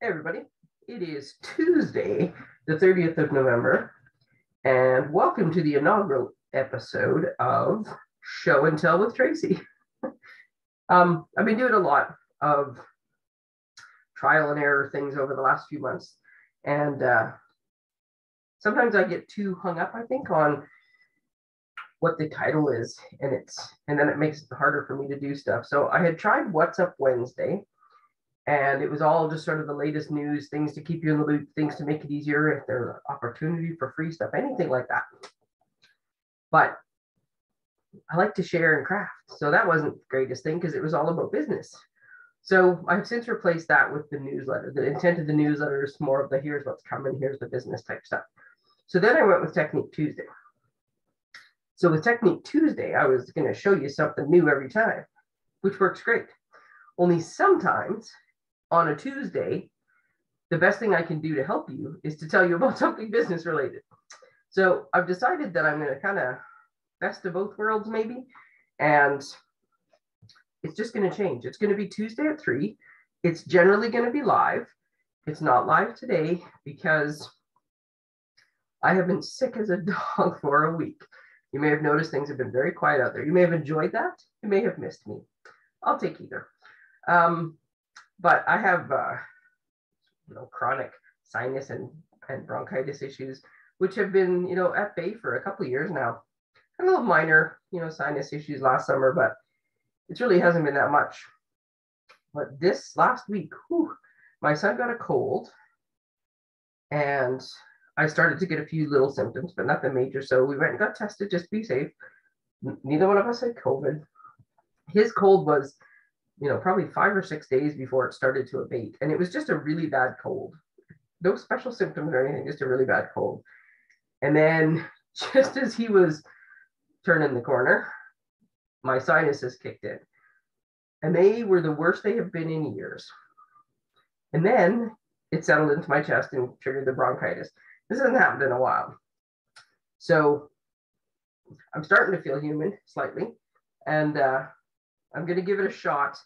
Hey everybody, it is Tuesday, the 30th of November, and welcome to the inaugural episode of Show and Tell with Tracy. I've been doing a lot of trial and error things over the last few months, and sometimes I get too hung up, I think, on what the title is, and then it makes it harder for me to do stuff. So I had tried What's Up Wednesday, and it was all just sort of the latest news, things to keep you in the loop, things to make it easier if there's an opportunity for free stuff, anything like that. But I like to share and craft. So that wasn't the greatest thing because it was all about business. So I've since replaced that with the newsletter. The intent of the newsletter is more of the here's what's coming, here's the business type stuff. So then I went with Technique Tuesday. So with Technique Tuesday, I was going to show you something new every time, which works great. Only sometimes, on a Tuesday, the best thing I can do to help you is to tell you about something business related. So I've decided that I'm going to kind of best of both worlds maybe, and it's just going to change. It's going to be Tuesday at 3. It's generally going to be live. It's not live today because I have been sick as a dog for a week. You may have noticed things have been very quiet out there. You may have enjoyed that. You may have missed me. I'll take either. But I have chronic sinus and bronchitis issues, which have been, at bay for a couple of years now. A little minor, sinus issues last summer, but it really hasn't been that much. But this last week, my son got a cold, and I started to get a few little symptoms, but nothing major. So we went and got tested just to be safe. Neither one of us had COVID. His cold was probably 5 or 6 days before it started to abate. And it was just a really bad cold. No special symptoms or anything, just a really bad cold. And then just as he was turning the corner, my sinuses kicked in. And they were the worst they have been in years. And then it settled into my chest and triggered the bronchitis. This hasn't happened in a while. So I'm starting to feel human slightly. And I'm going to give it a shot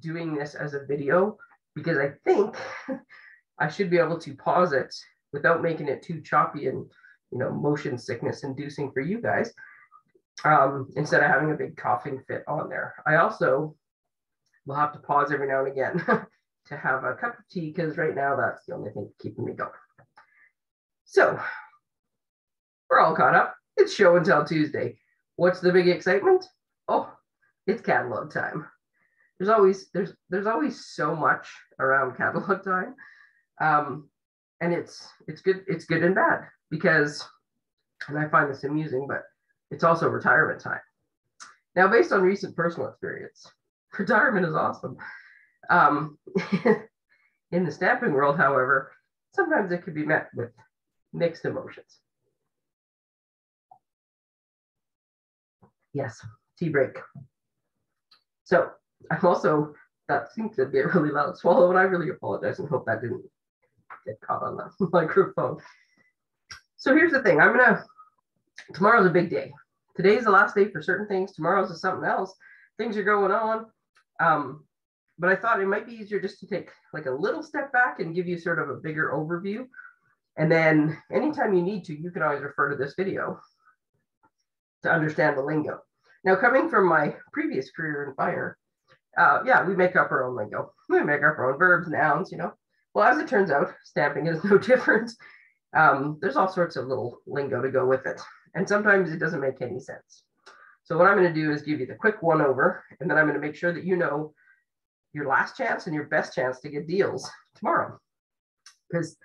doing this as a video because I think I should be able to pause it without making it too choppy and, motion sickness inducing for you guys, instead of having a big coughing fit on there. I also will have to pause every now and again to have a cup of tea because right now that's the only thing keeping me going. So we're all caught up. It's Show and Tell Tuesday. What's the big excitement? Oh, it's catalog time. There's always so much around catalog time, and it's good and bad because, and I find this amusing, but it's also retirement time. Now, based on recent personal experience, retirement is awesome. In the stamping world, however, sometimes it can be met with mixed emotions. Yes, tea break. So I'm also, that seems to be a really loud swallow, and I really apologize and hope that didn't get caught on the microphone. So here's the thing, tomorrow's a big day. Today's the last day for certain things, tomorrow's is something else, things are going on. But I thought it might be easier just to take like a little step back and give you sort of a bigger overview. And then anytime you need to, you can always refer to this video to understand the lingo. Now, coming from my previous career in fire, we make up our own lingo. We make up our own verbs, nouns, Well, as it turns out, stamping is no different. There's all sorts of little lingo to go with it. And sometimes it doesn't make any sense. So what I'm going to do is give you the quick one over, and then I'm going to make sure that you know your last chance and your best chance to get deals tomorrow. Because,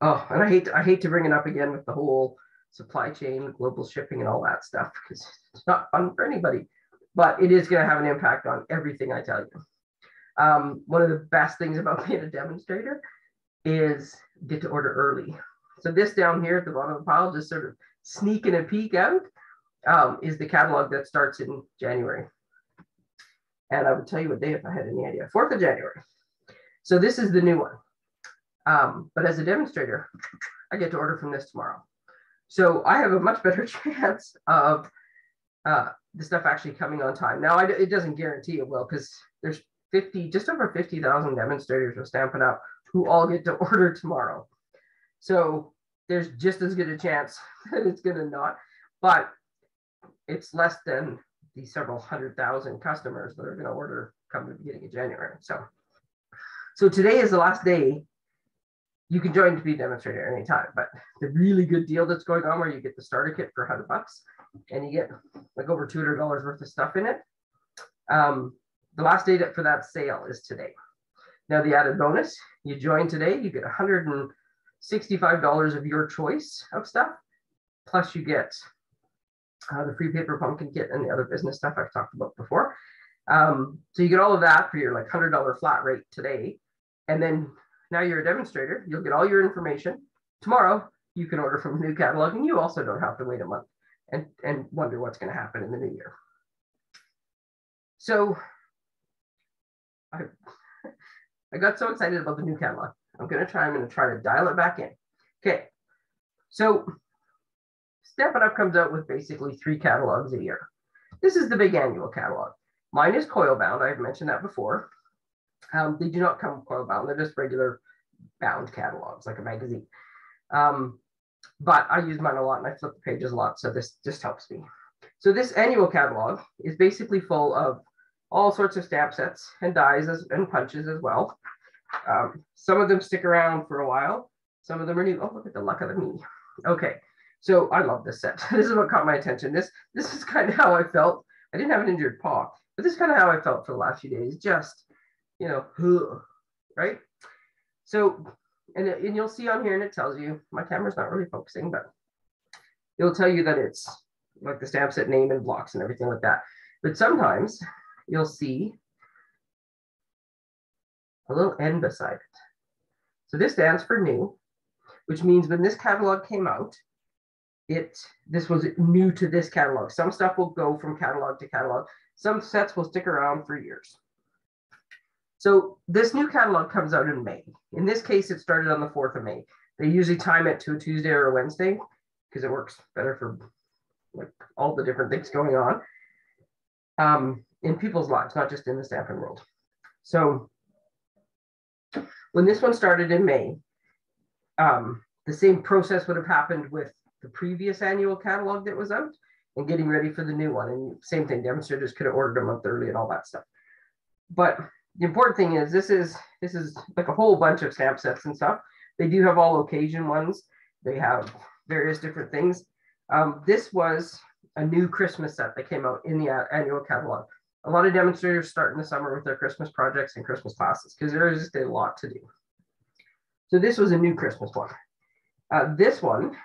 and I hate to bring it up again with the whole supply chain, global shipping, and all that stuff, because it's not fun for anybody, but it is going to have an impact on everything I tell you. One of the best things about being a demonstrator is get to order early. So this down here at the bottom of the pile, just sort of sneaking a peek out, is the catalog that starts in January. And I would tell you what day if I had any idea, 4th of January. So this is the new one. But as a demonstrator, I get to order from this tomorrow. So I have a much better chance of the stuff actually coming on time. Now, it doesn't guarantee it will, because there's just over 50,000 demonstrators with Stampin' Up who all get to order tomorrow. So there's just as good a chance that it's going to not, but it's less than the several 100,000 customers that are going to order come the beginning of January. So today is the last day. You can join to be a demonstrator anytime, but the really good deal that's going on where you get the starter kit for $100 and you get like over $200 worth of stuff in it. The last day for that sale is today. Now the added bonus, you join today, you get $165 of your choice of stuff, plus you get the free paper pumpkin kit and the other business stuff I've talked about before. So you get all of that for your like $100 flat rate today. And then now you're a demonstrator, you'll get all your information. Tomorrow, you can order from a new catalog and you also don't have to wait a month and wonder what's gonna happen in the new year. So I got so excited about the new catalog. I'm gonna try to dial it back in. Okay, so Stampin' Up comes out with basically 3 catalogs a year. This is the big annual catalog. Mine is coil bound, I've mentioned that before. They do not come coil bound, they're just regular bound catalogs, like a magazine. But I use mine a lot and I flip the pages a lot, so this just helps me. So this annual catalog is basically full of all sorts of stamp sets and dies and punches as well. Some of them stick around for a while. Some of them are new. Oh, look at the luck of the me. Okay, so I love this set. This is what caught my attention. This is kind of how I felt. I didn't have an injured paw, but this is kind of how I felt for the last few days. Just, you know, right? So, and you'll see on here, and it tells you, my camera's not really focusing, but it'll tell you that it's like the stamp set name and blocks and everything like that. But sometimes you'll see a little N beside it. So this stands for new, which means when this catalog came out, this was new to this catalog. Some stuff will go from catalog to catalog. Some sets will stick around for years. So this new catalog comes out in May. In this case, it started on the 4th of May. They usually time it to a Tuesday or a Wednesday because it works better for like all the different things going on in people's lives, not just in the stamping world. So when this one started in May, the same process would have happened with the previous annual catalog that was out and getting ready for the new one. And same thing, demonstrators could have ordered a month early and all that stuff. But the important thing is this is like a whole bunch of stamp sets and stuff. They do have all occasion ones. They have various different things. This was a new Christmas set that came out in the annual catalog. A lot of demonstrators start in the summer with their Christmas projects and Christmas classes because there is just a lot to do. So this was a new Christmas one. This one,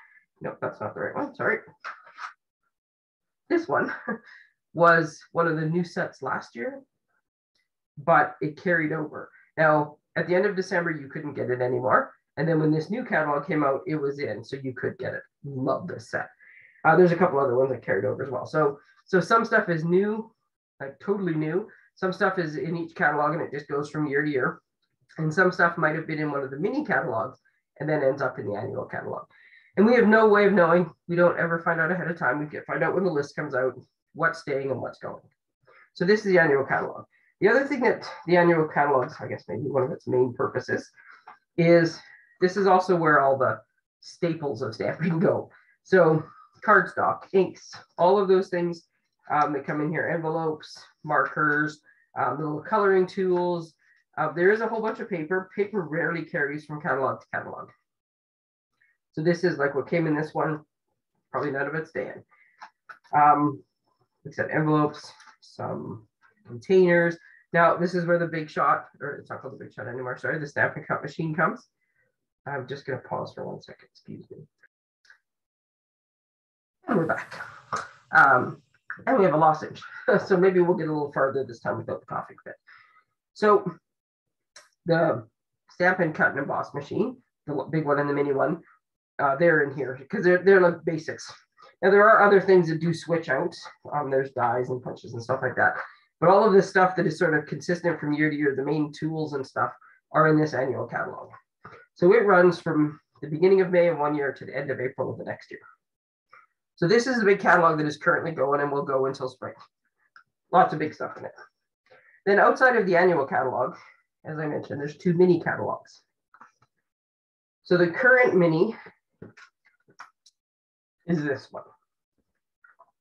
nope, that's not the right one, sorry. This one was one of the new sets last year, but it carried over. Now, at the end of December, you couldn't get it anymore. And then when this new catalog came out, it was in, so you could get it. Love this set. There's a couple other ones that carried over as well. So some stuff is new, like totally new. Some stuff is in each catalog and it just goes from year to year. And some stuff might've been in one of the mini catalogs and then ends up in the annual catalog. And we have no way of knowing. We don't ever find out ahead of time. We can find out when the list comes out, what's staying and what's going. So this is the annual catalog. The other thing that the annual catalog, I guess maybe one of its main purposes is this is also where all the staples of stamping go. So cardstock, inks, all of those things they come in here, envelopes, markers, little coloring tools. There is a whole bunch of paper. Paper rarely carries from catalog to catalog. So this is like what came in this one, probably none of it's staying. Like I said, envelopes, some containers. Now this is where the Big Shot, or it's not called the Big Shot anymore, sorry, the stamping cut machine comes. I'm just gonna pause for 1 second, excuse me. And we're back. And we have a lozenge. So maybe we'll get a little farther this time without the coffee fit. So the stamp and cut and emboss machine, the big one and the mini one, they're in here because they're like basics. Now there are other things that do switch out. There's dies and punches and stuff like that. But all of this stuff that is sort of consistent from year to year, the main tools and stuff are in this annual catalog. So it runs from the beginning of May of one year to the end of April of the next year. So this is a big catalog that is currently going and will go until spring. Lots of big stuff in it. Then outside of the annual catalog, as I mentioned, there's 2 mini catalogs. So the current mini is this one,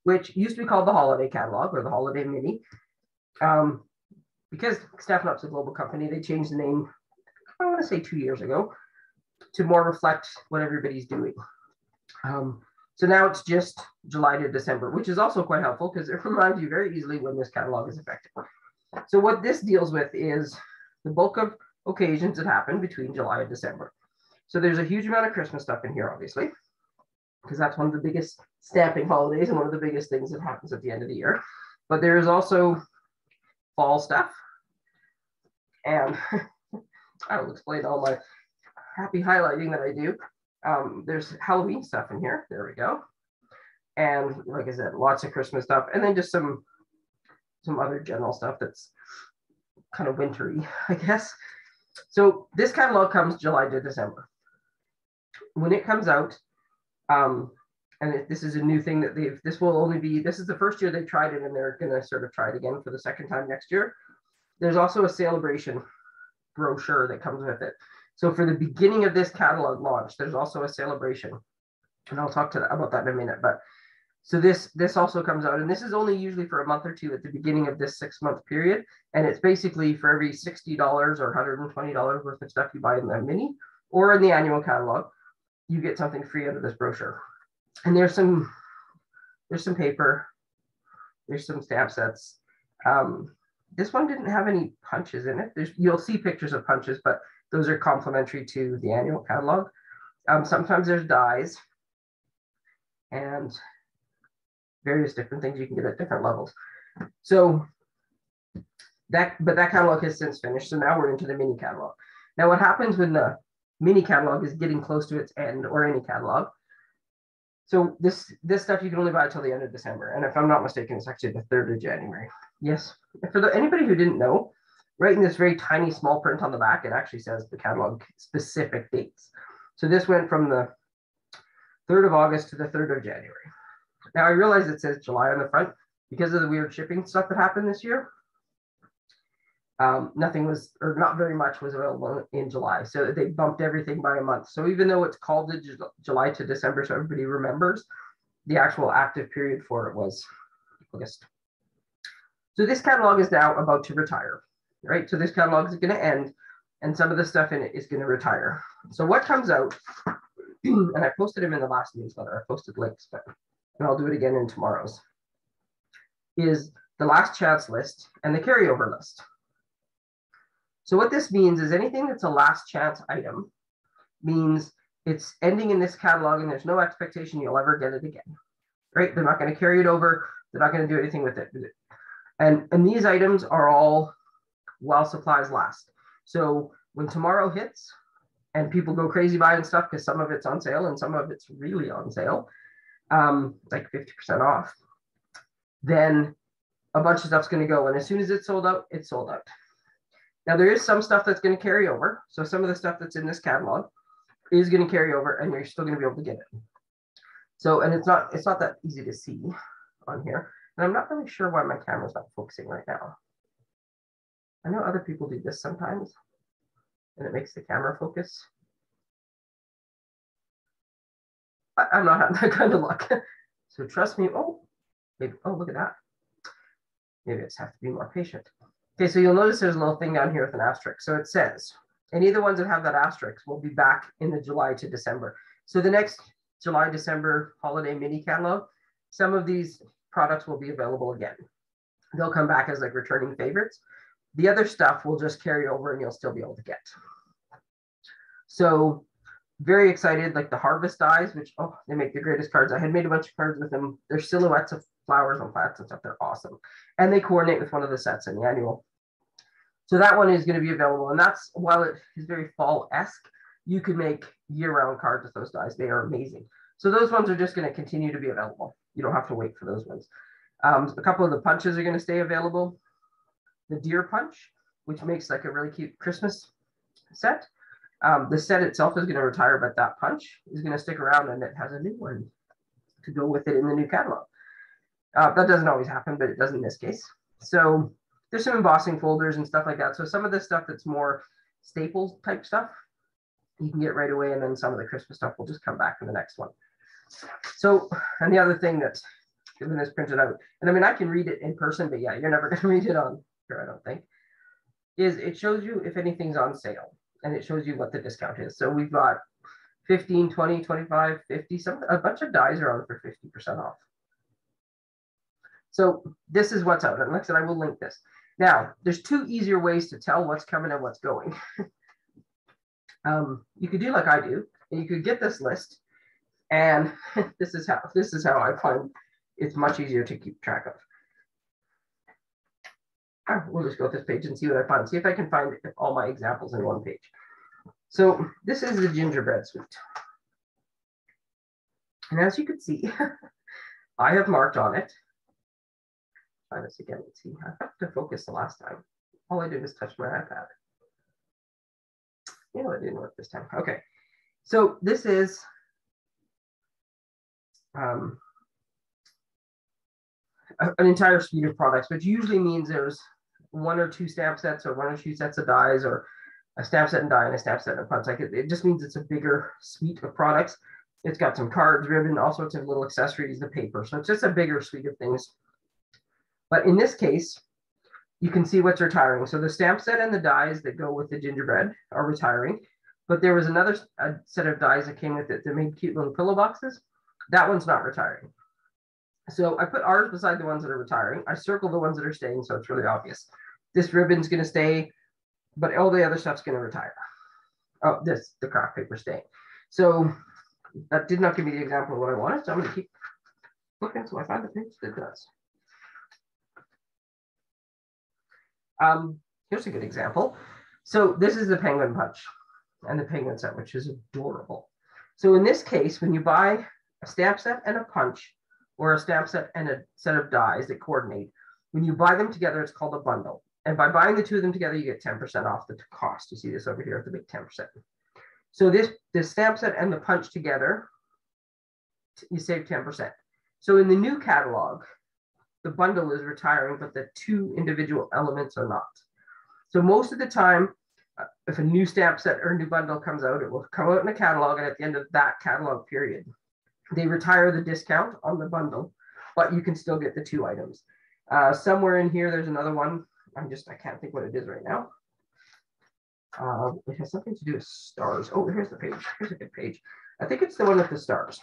which used to be called the holiday catalog or the holiday mini. Because Stampin' Up's a global company, they changed the name, I want to say 2 years ago, to more reflect what everybody's doing. So now it's just July to December, which is also quite helpful because it reminds you very easily when this catalog is effective. So what this deals with is the bulk of occasions that happen between July and December. So there's a huge amount of Christmas stuff in here, obviously, because that's one of the biggest stamping holidays and one of the biggest things that happens at the end of the year. But there is also fall stuff. And I will explain all my happy highlighting that I do. There's Halloween stuff in here. There we go. And like I said, lots of Christmas stuff. And then just some other general stuff that's kind of wintry, I guess. So this catalog comes July to December. When it comes out, and this is a new thing that they've, this is the first year they tried it, and they're going to sort of try it again for the second time next year. There's also a celebration brochure that comes with it. So for the beginning of this catalog launch, there's also a celebration, and I'll talk about that in a minute. But so this also comes out, and this is only usually for a month or two at the beginning of this 6-month period. And it's basically for every $60 or $120 worth of stuff you buy in the mini or in the annual catalog, you get something free out of this brochure. And there's some paper, there's some stamp sets. This one didn't have any punches in it. You'll see pictures of punches, but those are complimentary to the annual catalog. Sometimes there's dies and various different things you can get at different levels. So that catalog has since finished. So now we're into the mini catalog. Now what happens when the mini catalog is getting close to its end, or any catalog. So this stuff you can only buy till the end of December. And if I'm not mistaken, it's actually the 3rd of January. Yes, for anybody who didn't know, right in this very tiny small print on the back, it actually says the catalog specific dates. So this went from the 3rd of August to the 3rd of January. Now I realize it says July on the front because of the weird shipping stuff that happened this year. Not very much was available in July. So they bumped everything by a month. So even though it's called the July to December, so everybody remembers, the actual active period for it was August. So this catalog is now about to retire, right? So this catalog is going to end, and some of the stuff in it is going to retire. So what comes out, and I posted them in the last newsletter, I posted links, but and I'll do it again in tomorrow's, is the last chance list and the carryover list. So what this means is anything that's a last chance item means it's ending in this catalog and there's no expectation you'll ever get it again, right? They're not going to carry it over. They're not going to do anything with it. And these items are all while supplies last. So when tomorrow hits and people go crazy buying stuff because some of it's on sale and some of it's really on sale, like 50% off, then a bunch of stuff's going to go. And as soon as it's sold out, it's sold out. Now there is some stuff that's going to carry over. So some of the stuff that's in this catalog is going to carry over and you're still going to be able to get it. So, and it's not that easy to see on here. And I'm not really sure why my camera's not focusing right now. I know other people do this sometimes and it makes the camera focus. I'm not having that kind of luck. So trust me, oh, look at that. Maybe I just have to be more patient. Okay, so you'll notice there's a little thing down here with an asterisk. So it says, any of the ones that have that asterisk will be back in the July to December. So the next July, December holiday mini catalog, some of these products will be available again. They'll come back as like returning favorites. The other stuff will just carry over and you'll still be able to get. So very excited, like the harvest dies, which, oh, they make the greatest cards. I had made a bunch of cards with them. They're silhouettes of flowers on plants and stuff. They're awesome. And they coordinate with one of the sets in the annual. So that one is going to be available. And that's, while it is very fall-esque, you can make year-round cards with those dies. They are amazing. So those ones are just going to continue to be available. You don't have to wait for those ones. A couple of the punches are going to stay available. The deer punch, which makes like a really cute Christmas set. The set itself is going to retire, but that punch is going to stick around and it has a new one to go with it in the new catalog. That doesn't always happen, but it does in this case. So there's some embossing folders and stuff like that. So some of the stuff that's more staples type stuff you can get right away, and then some of the Christmas stuff will just come back in the next one. So, and the other thing that's given is printed out, and I mean, I can read it in person, but yeah, you're never going to read it on here, I don't think, is it shows you if anything's on sale, and it shows you what the discount is. So we've got 15, 20, 25, 50, a bunch of dies are on for 50% off. So this is what's out, and like I said, I will link this. Now, there's two easier ways to tell what's coming and what's going. You could do like I do, and you could get this list, and this is how I find it's much easier to keep track of. We'll just go with this page and see what I find. See if I can find all my examples in one page. So this is the Gingerbread Suite. And as you can see, I have marked on it. Try this again, let's see. I have to focus the last time. All I did was touch my iPad. You know, it didn't work this time. Okay, so this is, an entire suite of products, which usually means there's one or two stamp sets or one or two sets of dies, or a stamp set and die and a stamp set and a punch. Like it just means it's a bigger suite of products. It's got some cards, ribbon, all sorts of little accessories, the paper. So it's just a bigger suite of things. But in this case, you can see what's retiring. So the stamp set and the dies that go with the gingerbread are retiring, but there was another set of dies that came with it that made cute little pillow boxes. That one's not retiring. So I put ours beside the ones that are retiring. I circle the ones that are staying, so it's really obvious. This ribbon's going to stay, but all the other stuff's going to retire. Oh, this, the craft paper, staying. So that did not give me the example of what I wanted, so I'm going to keep looking until I find the page that does. Here's a good example. So this is the penguin punch and the penguin set, which is adorable. So in this case, when you buy a stamp set and a punch, or a stamp set and a set of dies that coordinate, when you buy them together, it's called a bundle. And by buying the two of them together, you get 10% off the cost. You see this over here at the big 10%. So this stamp set and the punch together, you save 10%. So in the new catalog, the bundle is retiring, but the two individual elements are not. So most of the time, if a new stamp set or a new bundle comes out, it will come out in a catalog, and at the end of that catalog period, they retire the discount on the bundle, but you can still get the two items. Somewhere in here, there's another one. I can't think what it is right now. It has something to do with stars. Oh, here's the page. Here's a good page. I think it's the one with the stars.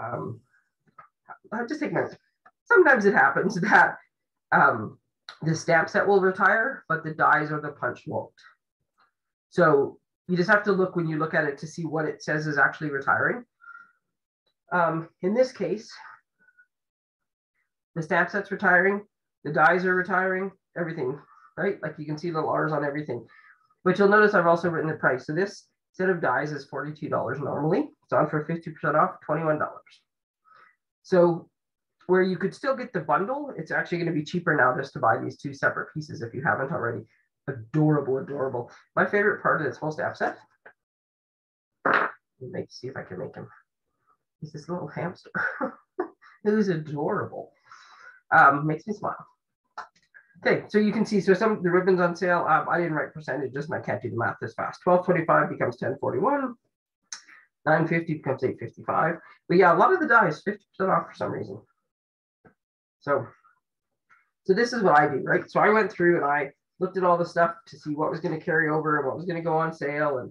I'll just take notes. Sometimes it happens that the stamp set will retire, but the dies or the punch won't. So you just have to look when you look at it to see what it says is actually retiring. In this case, the stamp set's retiring, the dies are retiring, everything, right? Like you can see little R's on everything, but you'll notice I've also written the price. So this set of dies is $42 normally. It's on for 50% off, $21. So where you could still get the bundle, it's actually going to be cheaper now just to buy these two separate pieces if you haven't already. Adorable, adorable. My favorite part of this whole stamp set. Let me see if I can make him. He's this little hamster. Who's adorable. Makes me smile. Okay, so you can see, so some of the ribbons on sale. I didn't write percentages, and I can't do the math this fast. 12.25 becomes 10.41. 9.50 becomes 8.55. But yeah, a lot of the dies 50% off for some reason. So this is what I do, right? So I went through and I looked at all the stuff to see what was going to carry over and what was going to go on sale.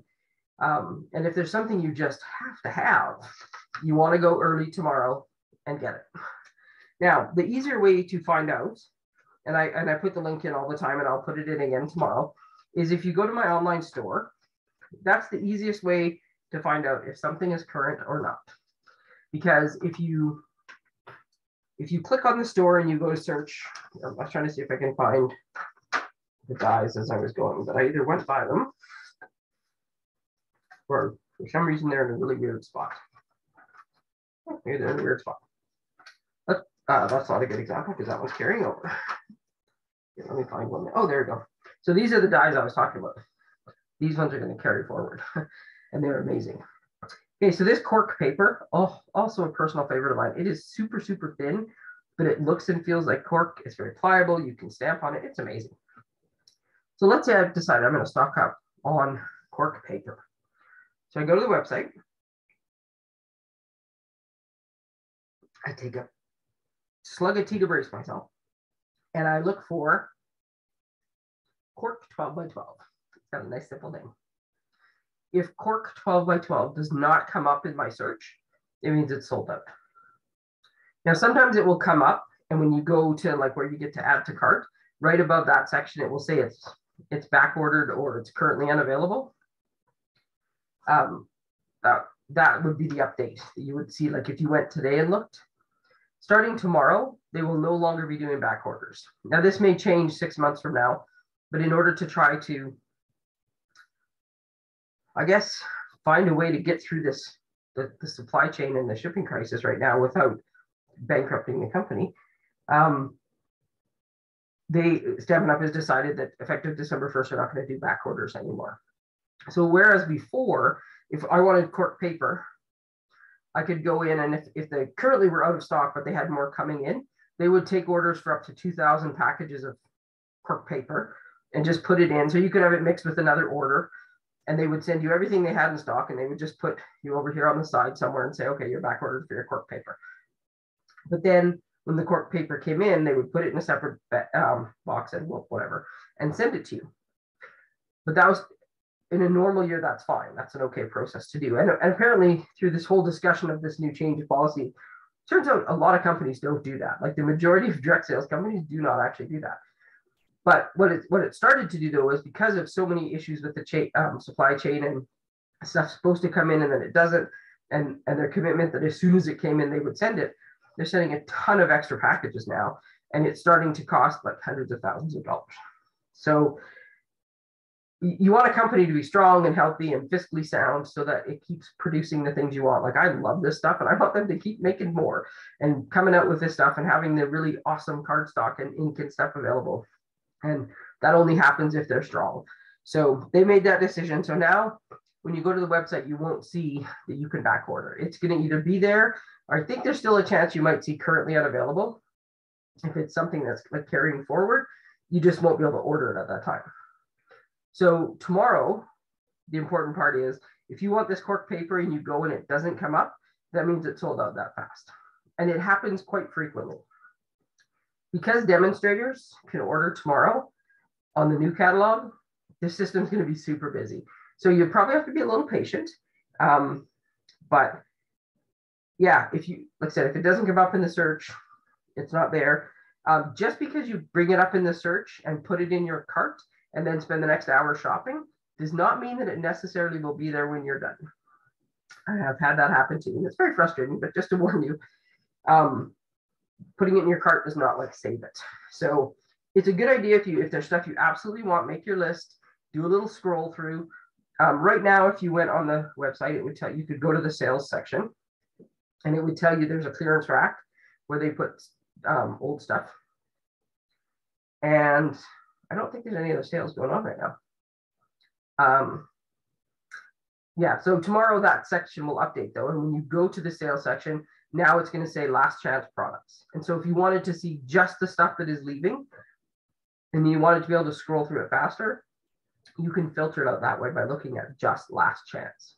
And if there's something you just have to have, you want to go early tomorrow and get it. Now, the easier way to find out, and I put the link in all the time, and I'll put it in again tomorrow, is if you go to my online store. That's the easiest way to find out if something is current or not. Because if you click on the store and you go to search, I was trying to see if I can find the dies as I was going, but I either went by them or for some reason they're in a really weird spot. Maybe they're in a weird spot. That's not a good example because that one's carrying over. Here, let me find one. Oh, there we go. So these are the dies I was talking about. These ones are going to carry forward and they're amazing. Okay, so this cork paper, also a personal favorite of mine. It is super, super thin, but it looks and feels like cork. It's very pliable. You can stamp on it. It's amazing. So let's decide I'm going to stock up on cork paper. So I go to the website. I take a slug of tea to brace myself, and I look for cork 12 by 12. It's got a nice simple name. If cork 12 by 12 does not come up in my search, it means it's sold out. Now, sometimes it will come up, and when you go to like where you get to add to cart, right above that section, it will say it's back ordered or it's currently unavailable. That would be the update that you would see. Like if you went today and looked, starting tomorrow, they will no longer be doing back orders. Now this may change 6 months from now, but in order to try to, I guess, find a way to get through this, the supply chain and the shipping crisis right now without bankrupting the company, Stampin' Up! Has decided that effective December 1st, they're not going to do back orders anymore. So whereas before, if I wanted cork paper, I could go in and if they currently were out of stock, but they had more coming in, they would take orders for up to 2,000 packages of cork paper and just put it in. So you could have it mixed with another order and they would send you everything they had in stock and they would just put you over here on the side somewhere and say, okay, you're back ordered for your cork paper. But then when the cork paper came in, they would put it in a separate box and whatever and send it to you. But that was, in a normal year, that's fine. That's an okay process to do. And apparently through this whole discussion of this new change of policy, turns out a lot of companies don't do that. Like the majority of direct sales companies do not actually do that. But what it started to do though, is because of so many issues with the supply chain and stuff supposed to come in and then it doesn't, and their commitment that as soon as it came in, they would send it. They're sending a ton of extra packages now, and it's starting to cost like hundreds of thousands of dollars. So you want a company to be strong and healthy and fiscally sound so that it keeps producing the things you want. Like I love this stuff and I want them to keep making more and coming out with this stuff and having the really awesome cardstock and ink and stuff available. And that only happens if they're strong. So they made that decision. So now when you go to the website, you won't see that you can back order. It's going to either be there, or I think there's still a chance you might see currently unavailable. If it's something that's like carrying forward, you just won't be able to order it at that time. So tomorrow, the important part is, if you want this cork paper and you go and it doesn't come up, that means it's sold out that fast. And it happens quite frequently. Because demonstrators can order tomorrow on the new catalog, this system's gonna be super busy. So you probably have to be a little patient, but yeah, if you, like I said, if it doesn't come up in the search, it's not there. Just because you bring it up in the search and put it in your cart, and then spend the next hour shopping does not mean that it necessarily will be there when you're done. I have had that happen to me. It's very frustrating, but just to warn you, putting it in your cart does not like save it. So it's a good idea if there's stuff you absolutely want, make your list, do a little scroll through. Right now, if you went on the website, it would tell you, you could go to the sales section and it would tell you there's a clearance rack where they put old stuff. And I don't think there's any other sales going on right now. Yeah, so tomorrow that section will update though. And when you go to the sales section, now it's gonna say last chance products. And so if you wanted to see just the stuff that is leaving and you wanted to be able to scroll through it faster, you can filter it out that way by looking at just last chance.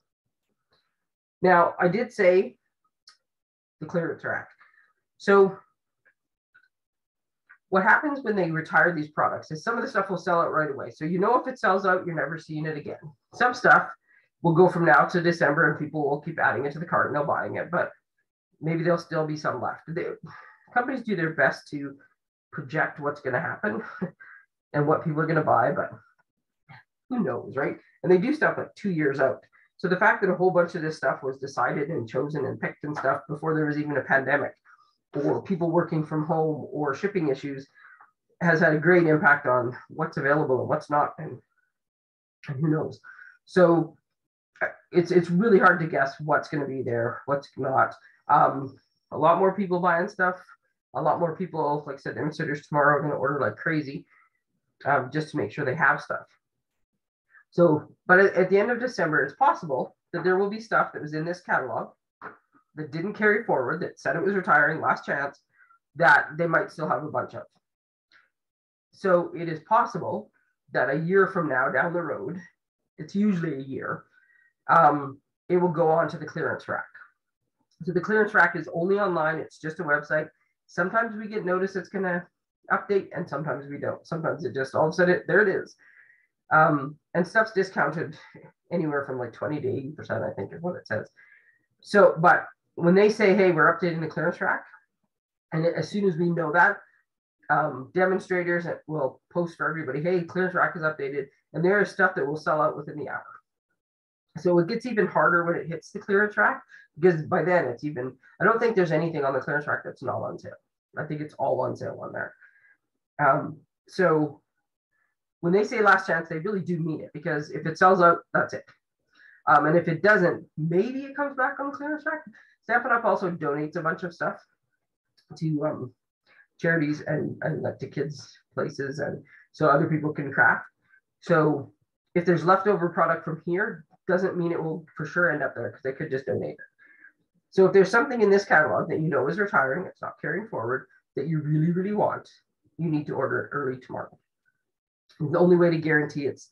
Now, I did say the clearance rack. So what happens when they retire these products is some of the stuff will sell out right away. So you know if it sells out, you're never seeing it again. Some stuff will go from now to December and people will keep adding it to the cart and they'll buying it, but maybe there'll still be some left. Companies do their best to project what's going to happen and what people are going to buy, but who knows, right? And they do stuff like 2 years out. So the fact that a whole bunch of this stuff was decided and chosen and picked and stuff before there was even a pandemic, or people working from home or shipping issues has had a great impact on what's available and what's not, and who knows. So it's really hard to guess what's going to be there, what's not. A lot more people buying stuff. A lot more people, like I said, demonstrators tomorrow are going to order like crazy just to make sure they have stuff. So, but at the end of December, it's possible that there will be stuff that was in this catalog that didn't carry forward, that said it was retiring, last chance, that they might still have a bunch of. So it is possible that a year from now down the road, it's usually a year, it will go on to the clearance rack. So the clearance rack is only online. It's just a website. Sometimes we get notice it's going to update and sometimes we don't. Sometimes it just all of a sudden, there it is. And stuff's discounted anywhere from like 20 to 80%, I think is what it says. So, but when they say, hey, we're updating the clearance rack, and as soon as we know that, demonstrators will post for everybody, hey, clearance rack is updated, and there is stuff that will sell out within the hour. So it gets even harder when it hits the clearance rack, because by then it's even, I don't think there's anything on the clearance rack that's not on sale. I think it's all on sale on there. So when they say last chance, they really do mean it, because if it sells out, that's it. And if it doesn't, maybe it comes back on the clearance rack. Stampin' Up! Also donates a bunch of stuff to charities and like to kids' places, and so other people can craft. So if there's leftover product from here, doesn't mean it will for sure end up there, because they could just donate it. So if there's something in this catalog that you know is retiring, it's not carrying forward, that you really, really want, you need to order it early tomorrow. And the only way to guarantee it's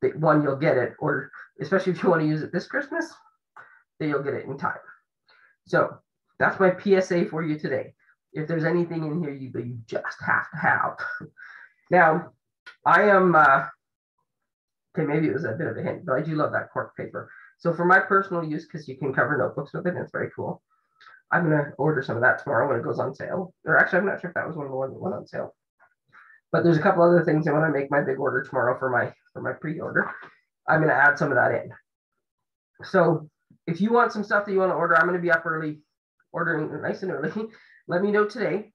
that one, you'll get it, or especially if you want to use it this Christmas, that you'll get it in time. So that's my PSA for you today. If there's anything in here that you just have to have. Now, I am, okay, maybe it was a bit of a hint, but I do love that cork paper. So for my personal use, because you can cover notebooks with it, and it's very cool. I'm going to order some of that tomorrow when it goes on sale. Or actually, I'm not sure if that was one of the ones that went on sale. But there's a couple other things, and when I make my big order tomorrow for my pre-order, I'm going to add some of that in. So if you want some stuff that you want to order, I'm going to be up early, ordering nice and early. Let me know today,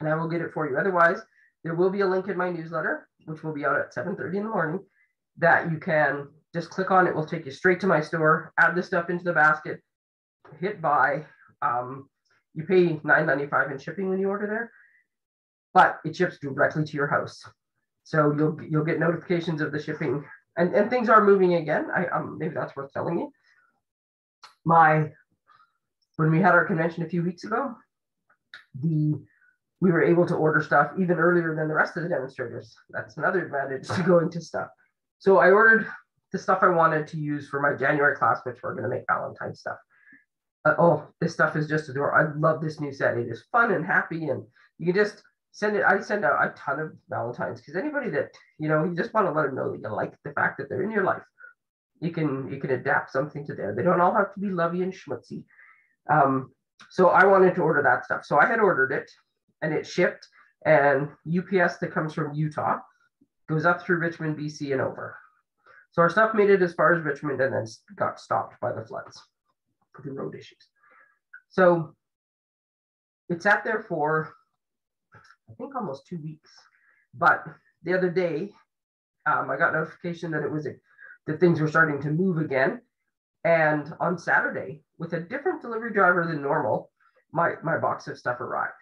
and I will get it for you. Otherwise, there will be a link in my newsletter, which will be out at 7:30 in the morning, that you can just click on. It will take you straight to my store, add the stuff into the basket, hit buy. You pay $9.95 in shipping when you order there, but it ships directly to your house. So you'll get notifications of the shipping, and things are moving again. Maybe that's worth telling you. When we had our convention a few weeks ago, we were able to order stuff even earlier than the rest of the demonstrators. That's another advantage to going to stuff. So I ordered the stuff I wanted to use for my January class, which we're going to make Valentine's stuff. Oh, this stuff is just adorable. I love this new set. It is fun and happy, and you can just send it. I send out a ton of Valentines, because anybody that, you know, you just want to let them know that you like the fact that they're in your life. You can adapt something to them. They don't all have to be lovey and schmutzy. So I wanted to order that stuff. So I had ordered it, and it shipped, and UPS that comes from Utah goes up through Richmond, BC, and over. So our stuff made it as far as Richmond and then got stopped by the floods, the road issues. So it sat there for, I think, almost 2 weeks. But the other day, I got notification that that things were starting to move again. And on Saturday, with a different delivery driver than normal, my box of stuff arrived.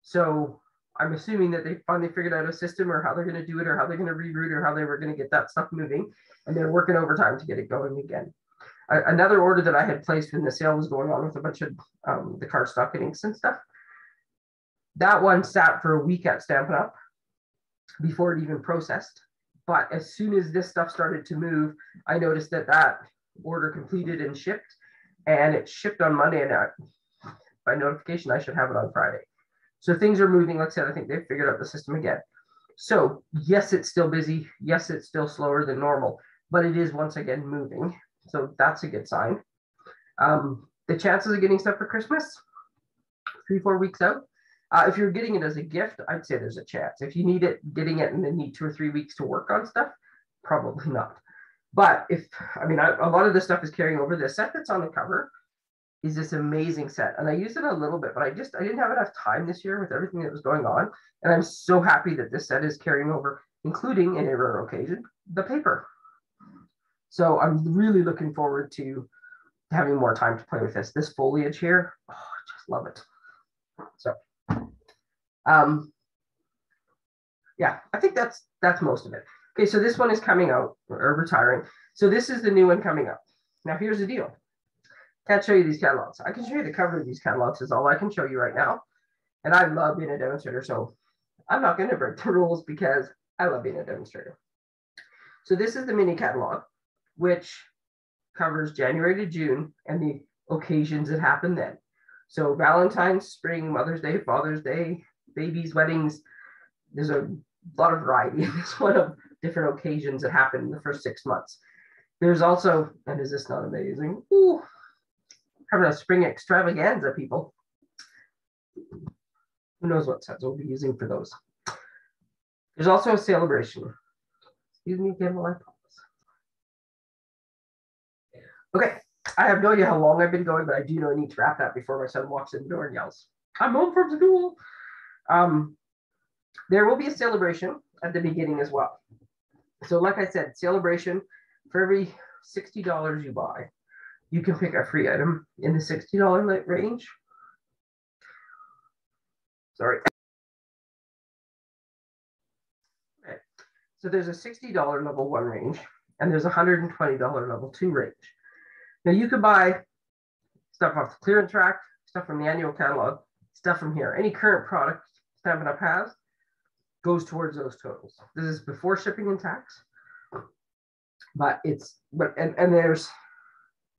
So I'm assuming that they finally figured out a system, or how they're going to do it, or how they're going to reroute, or how they were going to get that stuff moving. And they're working overtime to get it going again. Another order that I had placed when the sale was going on with a bunch of the cardstock and inks and stuff, that one sat for a week at Stampin' Up! Before it even processed. But as soon as this stuff started to move, I noticed that order completed and shipped. And it shipped on Monday, and by notification, I should have it on Friday. So things are moving. Like I said, I think they've figured out the system again. So yes, it's still busy. Yes, it's still slower than normal, but it is once again moving. So that's a good sign. The chances of getting stuff for Christmas, 3-4 weeks out. If you're getting it as a gift, I'd say there's a chance. If you need it, getting it and then need 2 or 3 weeks to work on stuff, probably not. But a lot of this stuff is carrying over. The set that's on the cover is this amazing set. And I used it a little bit, but I didn't have enough time this year with everything that was going on. And I'm so happy that this set is carrying over, including, in a rare occasion, the paper. So I'm really looking forward to having more time to play with this. This foliage here, oh, I just love it. So, yeah, I think that's most of it. Okay, so this one is coming out, or retiring. So this is the new one coming up. Now here's the deal. Can't show you these catalogs. I can show you the cover of these catalogs is all I can show you right now. And I love being a demonstrator, so I'm not going to break the rules because I love being a demonstrator. So this is the mini catalog, which covers January to June and the occasions that happen then. So Valentine's, spring, Mother's Day, Father's Day, babies, weddings. There's a lot of variety in this one of different occasions that happen in the first 6 months. There's also, and is this not amazing? Ooh, having a spring extravaganza, people. Who knows what sets we'll be using for those. There's also a celebration. Excuse me again while I pause. Okay, I have no idea how long I've been going, but I do know I need to wrap that before my son walks in the door and yells, "I'm home from school." There will be a celebration at the beginning as well. So like I said, celebration, for every $60 you buy, you can pick a free item in the $60 range. Sorry. Okay. So there's a $60 level one range, and there's a $120 level two range. Now you could buy stuff off the clearance rack, stuff from the annual catalog, stuff from here. Any current product Stampin' Up has goes towards those totals. This is before shipping and tax, but it's, but, and there's,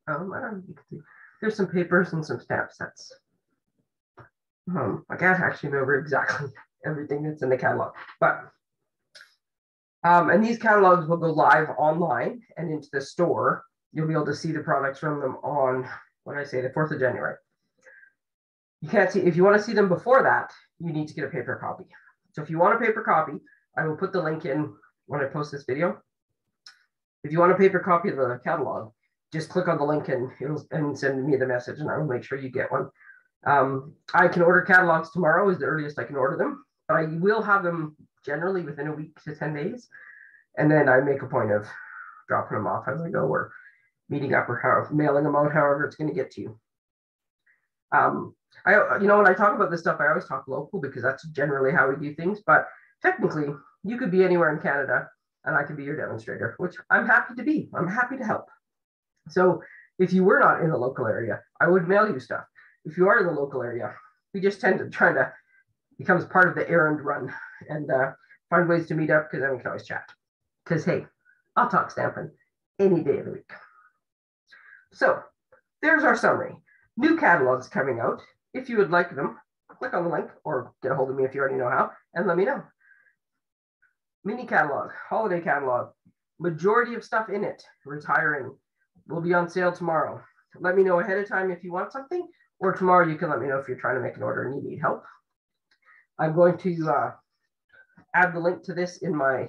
I don't know if you can see, there's some papers and some stamp sets. I can't actually remember exactly everything that's in the catalog, but, and these catalogs will go live online and into the store. You'll be able to see the products from them on, what did I say, the 4th of January. You can't see, if you want to see them before that, you need to get a paper copy. So if you want a paper copy, I will put the link in when I post this video. If you want a paper copy of the catalog, just click on the link and it'll and send me the message and I will make sure you get one. I can order catalogs tomorrow is the earliest I can order them, but I will have them generally within a week to 10 days. And then I make a point of dropping them off as I go or meeting up or however, mailing them out, however it's going to get to you. You know, when I talk about this stuff, I always talk local because that's generally how we do things. But technically, you could be anywhere in Canada and I could be your demonstrator, which I'm happy to be. I'm happy to help. So if you were not in the local area, I would mail you stuff. If you are in the local area, we just tend to try to becomes part of the errand run and find ways to meet up because then we can always chat. Because hey, I'll talk stamping any day of the week. So there's our summary. New catalogs coming out. If you would like them, click on the link or get a hold of me if you already know how and let me know. Mini catalog, holiday catalog, majority of stuff in it, retiring, will be on sale tomorrow. Let me know ahead of time if you want something, or tomorrow you can let me know if you're trying to make an order and you need help. I'm going to add the link to this in my,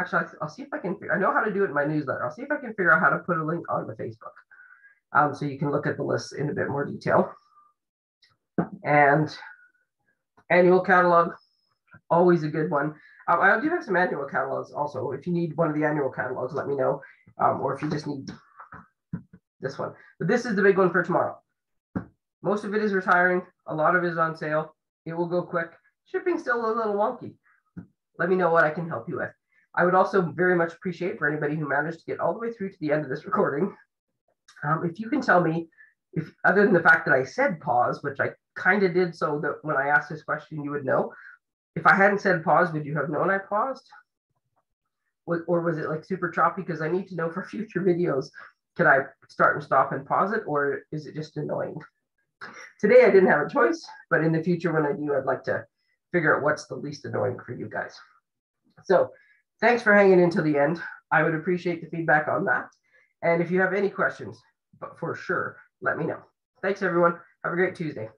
actually, I'll see if I can, I know how to do it in my newsletter. I'll see if I can figure out how to put a link on the Facebook. So you can look at the list in a bit more detail. And annual catalog, always a good one. I do have some annual catalogs also. If you need one of the annual catalogs, let me know, or if you just need this one. But this is the big one for tomorrow. Most of it is retiring. A lot of it is on sale. It will go quick. Shipping's still a little wonky. Let me know what I can help you with. I would also very much appreciate for anybody who managed to get all the way through to the end of this recording, if you can tell me, if other than the fact that I said pause, which I kind of did so that when I asked this question, you would know. If I hadn't said pause, would you have known I paused? Or was it like super choppy? Because I need to know for future videos, can I start and stop and pause it? Or is it just annoying? Today, I didn't have a choice, but in the future when I do, I'd like to figure out what's the least annoying for you guys. So thanks for hanging until the end. I would appreciate the feedback on that. And if you have any questions, but for sure, let me know. Thanks, everyone. Have a great Tuesday.